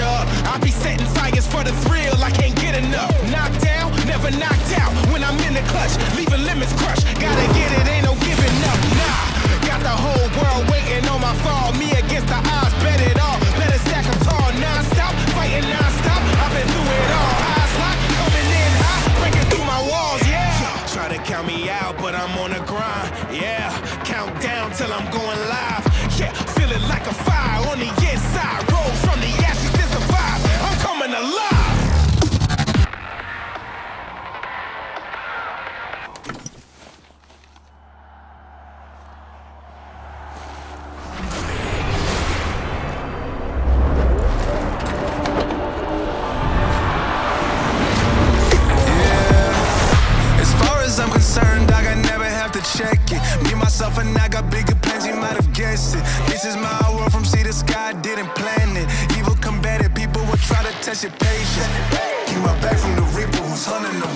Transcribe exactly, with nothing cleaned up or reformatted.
up. I be setting fires for the thrill, I can't get enough. Knocked down, never knocked out. When I'm in the clutch, leaving limits crushed. Gotta get it, ain't no giving up, nah. Got the whole world waiting on my fall. Me against the odds, bet it all. Better stack them tall, non-stop, fighting non-stop. I've been through it all, eyes locked, coming in hot, breaking through my walls, yeah. Try to count me out, but I'm on the grind, yeah. Count down till I'm going live, yeah. Feeling like a fire on the inside. Rose from the ashes to survive, I'm coming alive. Patient. Keep my back from the reaper who's hunting the